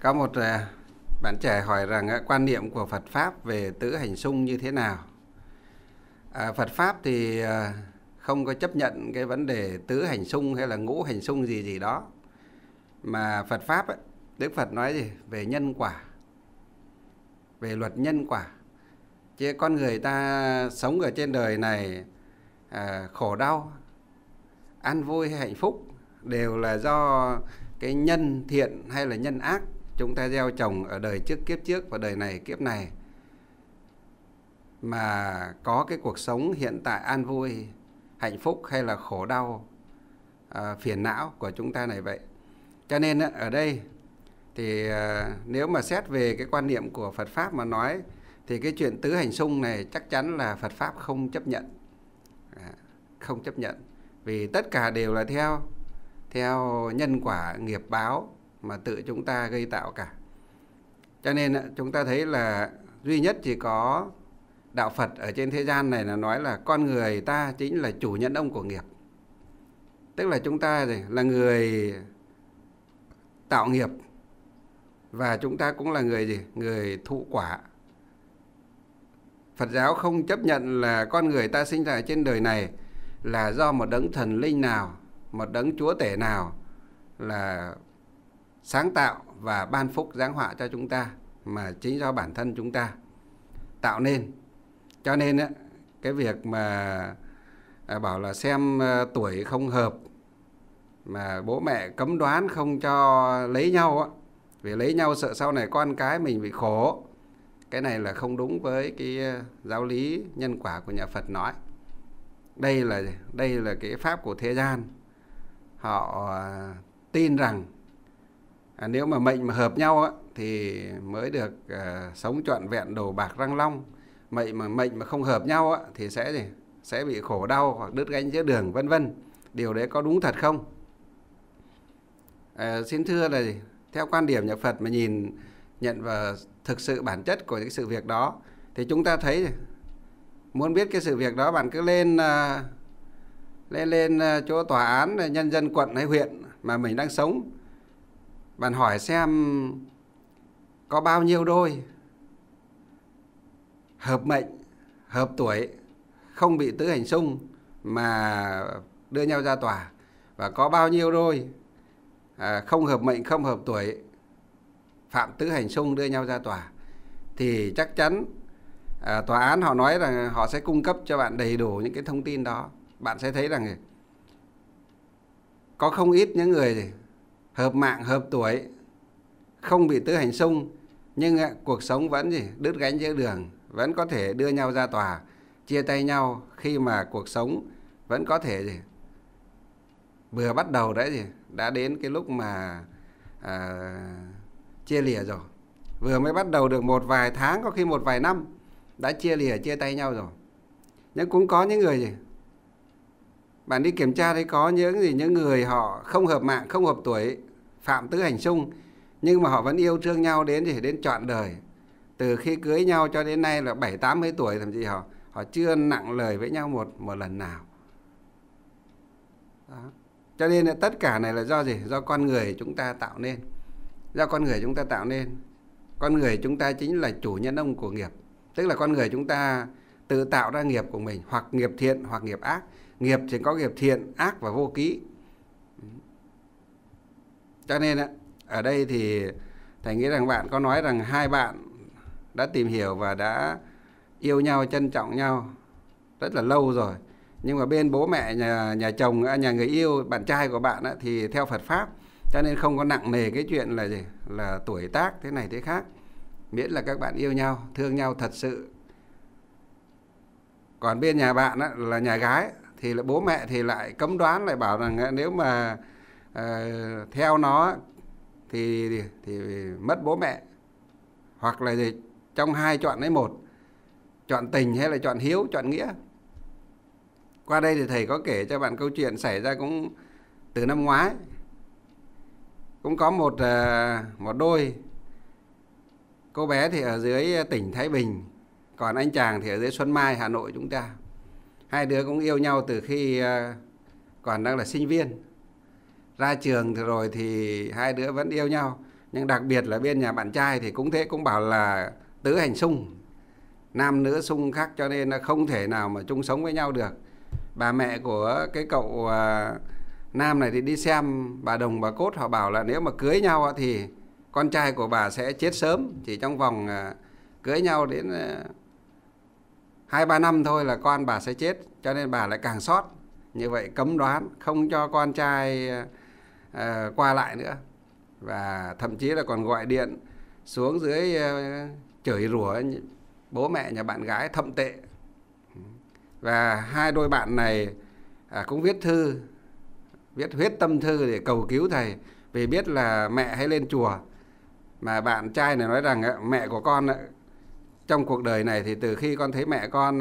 Có một bạn trẻ hỏi rằng quan niệm của Phật Pháp về tứ hành xung như thế nào. Phật Pháp thì không có chấp nhận cái vấn đề tứ hành xung hay là ngũ hành xung gì đó. Mà Phật Pháp ấy, Đức Phật nói gì? Về nhân quả, về luật nhân quả. Chứ con người ta sống ở trên đời này khổ đau, an vui hay hạnh phúc đều là do cái nhân thiện hay là nhân ác chúng ta gieo trồng ở đời trước kiếp trước và đời này kiếp này. Mà có cái cuộc sống hiện tại an vui, hạnh phúc hay là khổ đau, phiền não của chúng ta này vậy. Cho nên ở đây thì nếu mà xét về cái quan niệm của Phật Pháp mà nói thì cái chuyện tứ hành xung này chắc chắn là Phật Pháp không chấp nhận. Không chấp nhận. Vì tất cả đều là theo nhân quả nghiệp báo mà tự chúng ta gây tạo cả. Cho nên chúng ta thấy là duy nhất chỉ có đạo Phật ở trên thế gian này là nói là con người ta chính là chủ nhân ông của nghiệp. Tức là chúng ta là người tạo nghiệp và chúng ta cũng là người gì? Người thụ quả. Phật giáo không chấp nhận là con người ta sinh ra trên đời này là do một đấng thần linh nào, một đấng chúa tể nào là sáng tạo và ban phúc giáng họa cho chúng ta, mà chính do bản thân chúng ta tạo nên. Cho nên cái việc mà bảo là xem tuổi không hợp, mà bố mẹ cấm đoán không cho lấy nhau, vì lấy nhau sợ sau này con cái mình bị khổ, cái này là không đúng với cái giáo lý nhân quả của nhà Phật nói. Đây là cái pháp của thế gian. Họ tin rằng nếu mà mệnh mà hợp nhau thì mới được sống trọn vẹn đầu bạc răng long. Mệnh mà không hợp nhau thì sẽ bị khổ đau hoặc đứt gánh giữa đường vân vân. Điều đấy có đúng thật không? Xin thưa là theo quan điểm nhà Phật mà nhìn nhận vào thực sự bản chất của cái sự việc đó thì chúng ta thấy muốn biết cái sự việc đó bạn cứ lên chỗ tòa án nhân dân quận hay huyện mà mình đang sống, bạn hỏi xem có bao nhiêu đôi hợp mệnh, hợp tuổi, không bị tứ hành xung mà đưa nhau ra tòa, và có bao nhiêu đôi không hợp mệnh, không hợp tuổi, phạm tứ hành xung đưa nhau ra tòa, thì chắc chắn tòa án họ nói rằng họ sẽ cung cấp cho bạn đầy đủ những cái thông tin đó. Bạn sẽ thấy rằng có không ít những người hợp mạng, hợp tuổi, không bị tứ hành xung, nhưng cuộc sống vẫn đứt gánh giữa đường, vẫn có thể đưa nhau ra tòa, chia tay nhau khi mà cuộc sống vẫn có thể vừa bắt đầu đấy đã đến cái lúc mà chia lìa rồi. Vừa mới bắt đầu được một vài tháng, có khi một vài năm đã chia lìa, chia tay nhau rồi. Nhưng cũng có những người bạn đi kiểm tra thấy có những người họ không hợp mạng, không hợp tuổi, phạm tứ hành xung, nhưng mà họ vẫn yêu thương nhau đến trọn đời. Từ khi cưới nhau cho đến nay là 70-80 tuổi, thậm chí họ chưa nặng lời với nhau một lần nào. Đó. Cho nên là tất cả này là do gì? Do con người chúng ta tạo nên. Do con người chúng ta tạo nên. Con người chúng ta chính là chủ nhân ông của nghiệp. Tức là con người chúng ta tự tạo ra nghiệp của mình, hoặc nghiệp thiện hoặc nghiệp ác. Nghiệp thì có nghiệp thiện, ác và vô ký. Cho nên ở đây thì Thầy nghĩ rằng bạn có nói rằng hai bạn đã tìm hiểu và đã yêu nhau, trân trọng nhau rất là lâu rồi. Nhưng mà bên bố mẹ, nhà chồng, nhà người yêu, bạn trai của bạn thì theo Phật Pháp, cho nên không có nặng nề cái chuyện là gì? Là tuổi tác thế này thế khác. Miễn là các bạn yêu nhau, thương nhau thật sự. Còn bên nhà bạn là nhà gái thì là bố mẹ thì lại cấm đoán, lại bảo rằng nếu mà theo nó thì mất bố mẹ. Hoặc là gì? Trong hai chọn lấy một. Chọn tình hay là chọn hiếu, chọn nghĩa. Qua đây thì Thầy có kể cho bạn câu chuyện xảy ra cũng từ năm ngoái. Cũng có một đôi, cô bé thì ở dưới tỉnh Thái Bình, còn anh chàng thì ở dưới Xuân Mai, Hà Nội chúng ta. Hai đứa cũng yêu nhau từ khi còn đang là sinh viên. ra trường rồi thì hai đứa vẫn yêu nhau. Nhưng đặc biệt là bên nhà bạn trai thì cũng thế, cũng bảo là tứ hành xung, nam nữ xung khắc, cho nên là không thể nào mà chung sống với nhau được. Bà mẹ của cái cậu nam này thì đi xem bà đồng bà cốt, họ bảo là nếu mà cưới nhau thì con trai của bà sẽ chết sớm, chỉ trong vòng cưới nhau đến 2-3 năm thôi là con bà sẽ chết, cho nên bà lại càng sót. Như vậy cấm đoán, không cho con trai qua lại nữa. Và thậm chí là còn gọi điện xuống dưới chửi rủa bố mẹ nhà bạn gái thậm tệ. Và hai đôi bạn này cũng viết thư, viết huyết tâm thư để cầu cứu thầy, vì biết là mẹ hay lên chùa. Mà bạn trai này nói rằng mẹ của con trong cuộc đời này thì từ khi con thấy mẹ con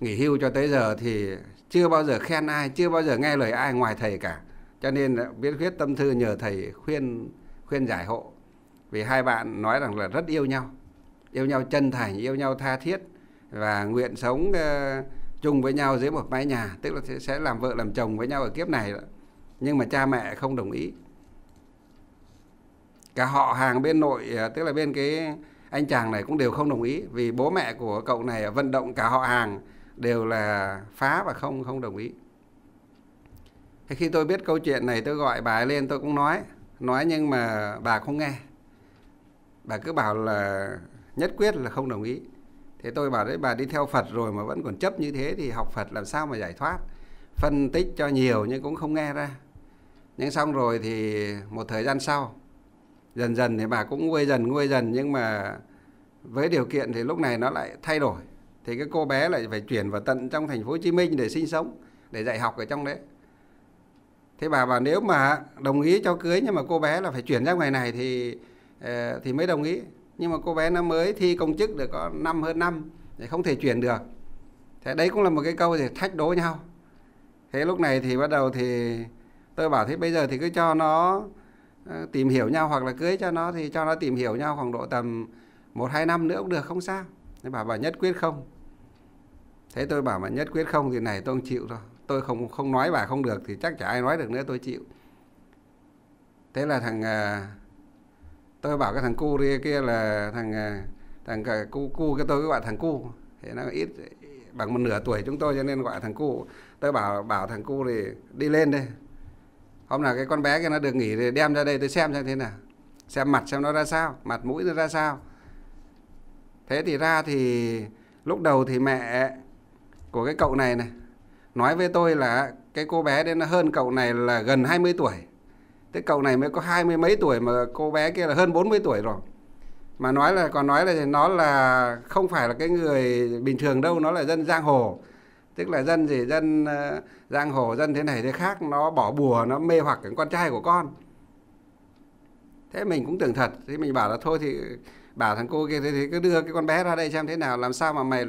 nghỉ hưu cho tới giờ thì chưa bao giờ khen ai, chưa bao giờ nghe lời ai ngoài thầy cả. Cho nên viết huyết tâm thư nhờ thầy khuyên giải hộ. Vì hai bạn nói rằng là rất yêu nhau chân thành, yêu nhau tha thiết và nguyện sống chung với nhau dưới một mái nhà, tức là sẽ làm vợ làm chồng với nhau ở kiếp này. Nhưng mà cha mẹ không đồng ý. Cả họ hàng bên nội, tức là bên cái anh chàng này cũng đều không đồng ý, vì bố mẹ của cậu này vận động cả họ hàng đều là phá và không đồng ý. Thế khi tôi biết câu chuyện này, tôi gọi bà lên, tôi cũng nói nhưng mà bà không nghe. Bà cứ bảo là nhất quyết là không đồng ý. Thế tôi bảo đấy, bà đi theo Phật rồi mà vẫn còn chấp như thế thì học Phật làm sao mà giải thoát. Phân tích cho nhiều nhưng cũng không nghe ra. Nhưng xong rồi thì một thời gian sau, dần dần thì bà cũng nguôi dần, nhưng mà với điều kiện thì lúc này nó lại thay đổi. Thì cái cô bé lại phải chuyển vào tận trong thành phố Hồ Chí Minh để sinh sống, để dạy học ở trong đấy. Thế bà bảo nếu mà đồng ý cho cưới nhưng mà cô bé là phải chuyển ra ngoài này thì mới đồng ý. Nhưng mà cô bé nó mới thi công chức được có hơn 5 năm thì không thể chuyển được. Thế đấy cũng là một cái câu để thách đố nhau. Thế lúc này thì bắt đầu thì tôi bảo thế bây giờ thì cứ cho nó tìm hiểu nhau, hoặc là cưới cho nó thì cho nó tìm hiểu nhau khoảng độ tầm 1-2 năm nữa cũng được, không sao. Thế bà nhất quyết không. Thế tôi bảo mà nhất quyết không thì này tôi không chịu rồi. Tôi không nói bà không được thì chắc chả ai nói được nữa, tôi chịu. Thế là tôi bảo cái thằng cu kia là thằng cu cái tôi cứ gọi thằng cu. Thế nó ít bằng 1/2 tuổi chúng tôi cho nên gọi thằng cu. Tôi bảo thằng cu thì đi lên đây. Hôm nào cái con bé kia nó được nghỉ thì đem ra đây tôi xem thế nào. Xem mặt xem nó ra sao, mặt mũi nó ra sao. Thế thì ra thì lúc đầu thì mẹ của cái cậu này nói với tôi là cái cô bé đấy nó hơn cậu này là gần 20 tuổi. Thế cậu này mới có 20 mấy tuổi mà cô bé kia là hơn 40 tuổi rồi. Mà nói là nó là không phải là cái người bình thường đâu, nó là dân giang hồ. Tức là dân giang hồ, dân thế này thế khác, nó bỏ bùa, nó mê hoặc cái con trai của con. Thế mình cũng tưởng thật, thì mình bảo là thôi thì bảo thằng cô kia thì cứ đưa cái con bé ra đây xem thế nào, làm sao mà mày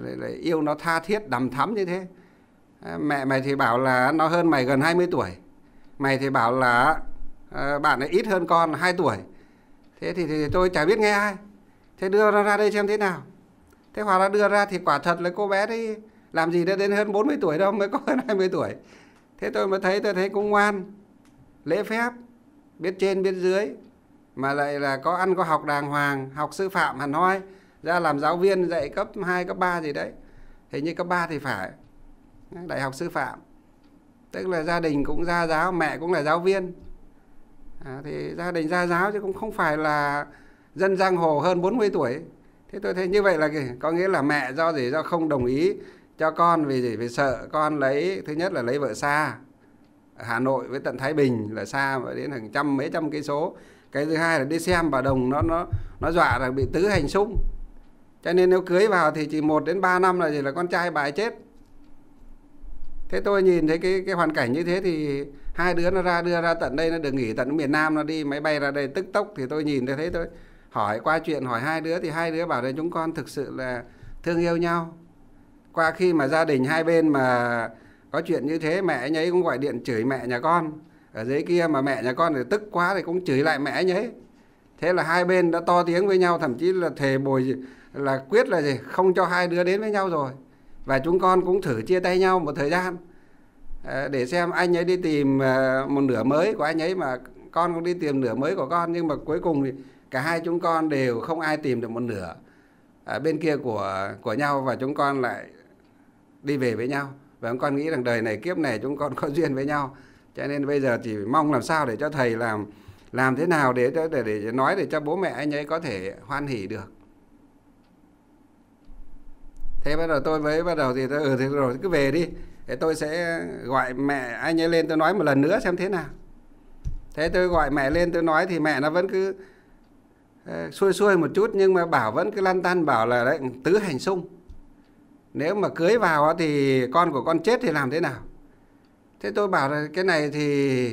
lại yêu nó tha thiết đằm thắm như thế. Mẹ mày thì bảo là nó hơn mày gần 20 tuổi. Mày thì bảo là bạn ấy ít hơn con 2 tuổi. Thế thì tôi chả biết nghe ai. Thế đưa nó ra đây xem thế nào. Thế hoặc là đưa ra thì quả thật là cô bé đấy làm gì đã đến hơn 40 tuổi đâu, mới có hơn 20 tuổi. Thế tôi thấy cũng ngoan, lễ phép, biết trên biết dưới. Mà lại là có ăn có học đàng hoàng, học sư phạm hẳn hoi, ra làm giáo viên dạy cấp 2, cấp 3 gì đấy. Hình như cấp 3 thì phải, đại học sư phạm. Tức là gia đình cũng gia giáo, mẹ cũng là giáo viên. Thì gia đình gia giáo chứ cũng không phải là dân giang hồ hơn 40 tuổi. Thế tôi thấy như vậy là có nghĩa là mẹ do không đồng ý cho con vì sợ con thứ nhất là lấy vợ xa. Ở Hà Nội với tận Thái Bình là xa, đến hàng trăm mấy trăm cây số. Cái thứ hai là đi xem bà đồng nó dọa là bị tứ hành xung. Cho nên nếu cưới vào thì chỉ 1-3 năm là gì là con trai bà ấy chết. Thế tôi nhìn thấy cái hoàn cảnh như thế thì hai đứa nó đưa ra tận đây, nó được nghỉ tận miền Nam, nó đi máy bay ra đây tức tốc. Thì tôi nhìn thấy tôi hỏi qua chuyện hỏi hai đứa thì hai đứa bảo là chúng con thực sự là thương yêu nhau. Qua khi mà gia đình hai bên mà có chuyện như thế, mẹ anh ấy cũng gọi điện chửi mẹ nhà con. Ở dưới kia mà mẹ nhà con thì tức quá thì cũng chửi lại mẹ anh ấy. Thế là hai bên đã to tiếng với nhau, thậm chí là thề bồi là quyết là gì không cho hai đứa đến với nhau rồi. Và chúng con cũng thử chia tay nhau một thời gian. để xem anh ấy đi tìm một nửa mới của anh ấy mà con cũng đi tìm nửa mới của con, nhưng mà cuối cùng thì cả hai chúng con đều không ai tìm được một nửa bên kia của nhau, và chúng con lại đi về với nhau. Và chúng con nghĩ rằng đời này kiếp này chúng con có duyên với nhau, cho nên bây giờ chỉ mong làm sao để cho thầy làm thế nào để nói để cho bố mẹ anh ấy có thể hoan hỉ được. Thế bắt đầu tôi mới bắt đầu thì thế rồi cứ về đi, thế tôi sẽ gọi mẹ anh ấy lên tôi nói một lần nữa xem thế nào. Thế tôi gọi mẹ lên tôi nói thì mẹ nó vẫn cứ xuôi xuôi một chút, nhưng mà bảo vẫn cứ lăn tăn bảo là đấy, tứ hành xung, nếu mà cưới vào thì con của con chết thì làm thế nào. Thế tôi bảo là cái này thì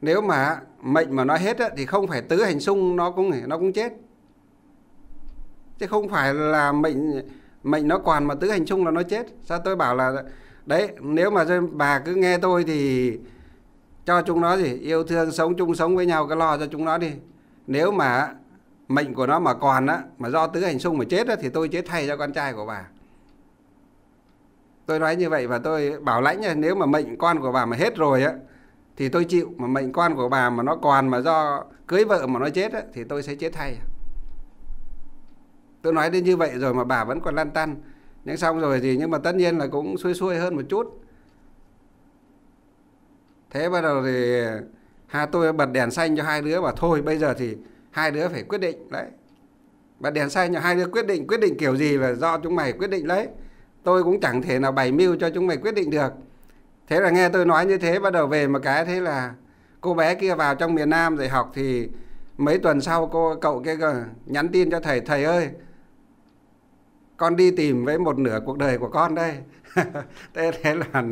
nếu mà mệnh mà nói hết thì không phải tứ hành xung nó cũng chết, chứ không phải là mệnh nó còn mà tứ hành xung là nó chết. Sao tôi bảo là đấy, nếu mà bà cứ nghe tôi thì cho chúng nó gì yêu thương, sống chung sống với nhau, cứ lo cho chúng nó đi. Nếu mà mệnh của nó mà còn á, mà do tứ hành xung mà chết á, thì tôi chết thay cho con trai của bà. Tôi nói như vậy và tôi bảo lãnh nha, nếu mà mệnh con của bà mà hết rồi á thì tôi chịu, mà mệnh con của bà mà nó còn mà do cưới vợ mà nó chết á thì tôi sẽ chết thay. Tôi nói đến như vậy rồi mà bà vẫn còn lăn tăn. Nhưng xong rồi thì nhưng mà tất nhiên là cũng xuôi xuôi hơn một chút. Thế bắt đầu thì tôi bật đèn xanh cho hai đứa và thôi bây giờ thì hai đứa phải quyết định đấy. Bật đèn xanh cho hai đứa quyết định kiểu gì là do chúng mày quyết định đấy. Tôi cũng chẳng thể nào bày mưu cho chúng mày quyết định được. Thế là nghe tôi nói như thế bắt đầu về một cái thế là cô bé kia vào trong miền Nam dạy học thì mấy tuần sau cậu kia nhắn tin cho thầy: thầy ơi, con đi tìm với một nửa cuộc đời của con đây. Thế là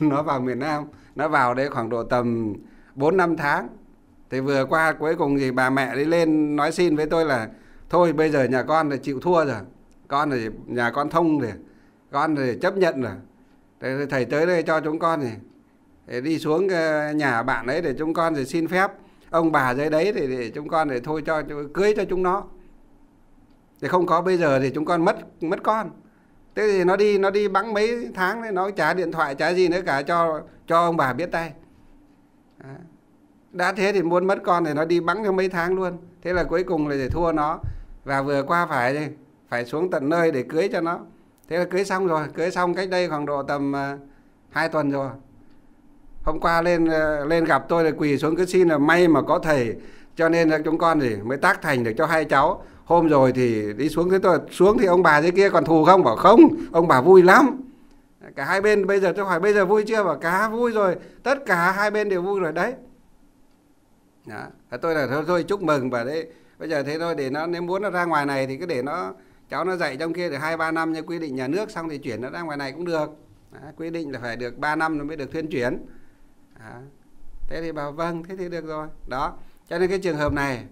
nó vào miền Nam, nó vào đây khoảng độ tầm 4-5 tháng. Thì vừa qua cuối cùng thì bà mẹ đi lên nói xin với tôi là thôi bây giờ nhà con là chịu thua rồi, con là nhà con thông rồi, con thì chấp nhận rồi. Thế thầy tới đây cho chúng con thì đi xuống nhà bạn ấy để chúng con thì xin phép ông bà dưới đấy để chúng con để thôi cho cưới cho chúng nó. Thì không có bây giờ thì chúng con mất con. Thế thì nó đi bẵng mấy tháng đấy, nó trả điện thoại trả gì nữa cả cho ông bà biết tay. Đã thế thì muốn mất con thì nó đi bẵng trong mấy tháng luôn. Thế là cuối cùng là để thua nó. Và vừa qua phải xuống tận nơi để cưới cho nó. Thế là cưới xong rồi, cưới xong cách đây khoảng độ tầm 2 tuần rồi. Hôm qua lên gặp tôi là quỳ xuống cứ xin là may mà có thầy cho nên là chúng con thì mới tác thành được cho hai cháu. Hôm rồi thì đi xuống thế tôi xuống thì ông bà dưới kia còn thù không? Bảo không, ông bà vui lắm. Cả hai bên bây giờ tôi hỏi bây giờ vui chưa? Bảo cả vui rồi, tất cả hai bên đều vui rồi đấy. Đó. Tôi là thôi chúc mừng và đấy. Bây giờ thế thôi, để nó nếu muốn nó ra ngoài này thì cứ để nó cháu nó dạy trong kia được 2-3 năm như quy định nhà nước, xong thì chuyển nó ra ngoài này cũng được. Đó, quy định là phải được 3 năm nó mới được thuyên chuyển. Đó. Thế thì bảo vâng, thế thì được rồi. Đó, cho nên cái trường hợp này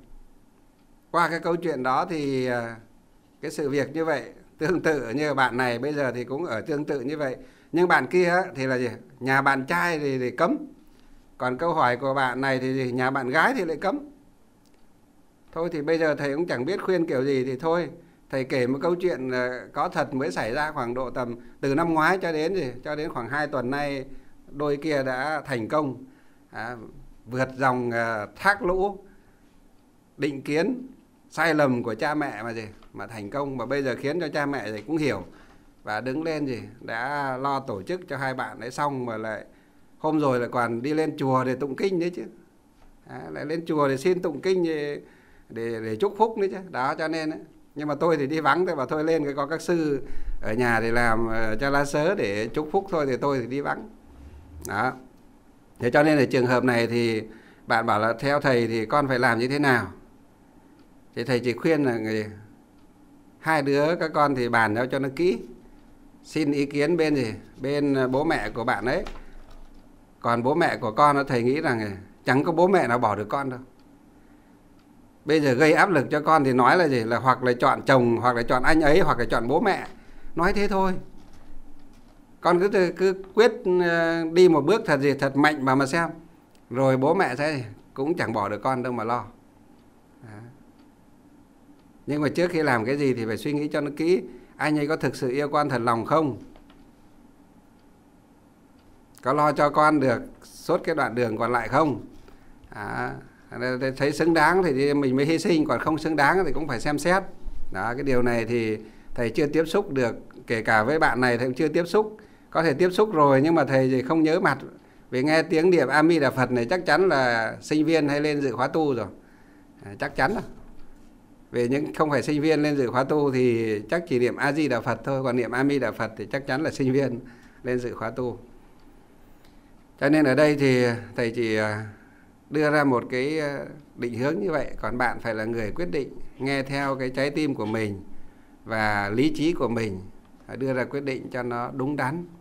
qua cái câu chuyện đó thì cái sự việc như vậy tương tự như bạn này bây giờ thì cũng ở tương tự như vậy. Nhưng bạn kia thì là gì? Nhà bạn trai thì cấm. Còn câu hỏi của bạn này thì gì? Nhà bạn gái thì lại cấm. Thôi thì bây giờ thầy cũng chẳng biết khuyên kiểu gì thì thôi. Thầy kể một câu chuyện có thật mới xảy ra khoảng độ tầm từ năm ngoái cho đến khoảng 2 tuần nay đôi kia đã thành công vượt dòng thác lũ định kiến sai lầm của cha mẹ mà thành công, và bây giờ khiến cho cha mẹ thì cũng hiểu và đứng lên đã lo tổ chức cho hai bạn ấy xong, mà lại hôm rồi lại còn đi lên chùa để tụng kinh đấy chứ. Lại lên chùa để xin tụng kinh để chúc phúc đấy chứ. Đó cho nên ấy. Nhưng mà tôi thì đi vắng thôi, và thôi lên cái có các sư ở nhà để làm cho lá sớ để chúc phúc thôi, thì tôi thì đi vắng. Đó. Thế cho nên là trường hợp này thì bạn bảo là theo thầy thì con phải làm như thế nào? Thì thầy chỉ khuyên là hai đứa các con thì bàn nhau cho nó kỹ, xin ý kiến bên bố mẹ của bạn ấy. Còn bố mẹ của con thầy nghĩ rằng chẳng có bố mẹ nào bỏ được con đâu. Bây giờ gây áp lực cho con thì nói là là hoặc là chọn chồng, hoặc là chọn anh ấy, hoặc là chọn bố mẹ. Nói thế thôi. Con cứ quyết đi một bước thật mạnh mà xem. Rồi bố mẹ sẽ cũng chẳng bỏ được con đâu mà lo. Đó. Nhưng mà trước khi làm cái gì thì phải suy nghĩ cho nó kỹ. Anh ấy có thực sự yêu con thật lòng không? có lo cho con được suốt cái đoạn đường còn lại không? Thấy xứng đáng thì mình mới hy sinh, còn không xứng đáng thì cũng phải xem xét. Đó, cái điều này thì thầy chưa tiếp xúc được, kể cả với bạn này thầy cũng chưa tiếp xúc. Có thể tiếp xúc rồi nhưng mà thầy thì không nhớ mặt, vì nghe tiếng niệm A Di Đà Phật này chắc chắn là sinh viên hay lên dự khóa tu rồi, chắc chắn rồi. Về những không phải sinh viên lên dự khóa tu thì chắc chỉ niệm A Di Đà Phật thôi, còn niệm A Di Đà Phật thì chắc chắn là sinh viên lên dự khóa tu. Cho nên ở đây thì thầy chỉ đưa ra một cái định hướng như vậy, còn bạn phải là người quyết định, nghe theo cái trái tim của mình và lý trí của mình, đưa ra quyết định cho nó đúng đắn.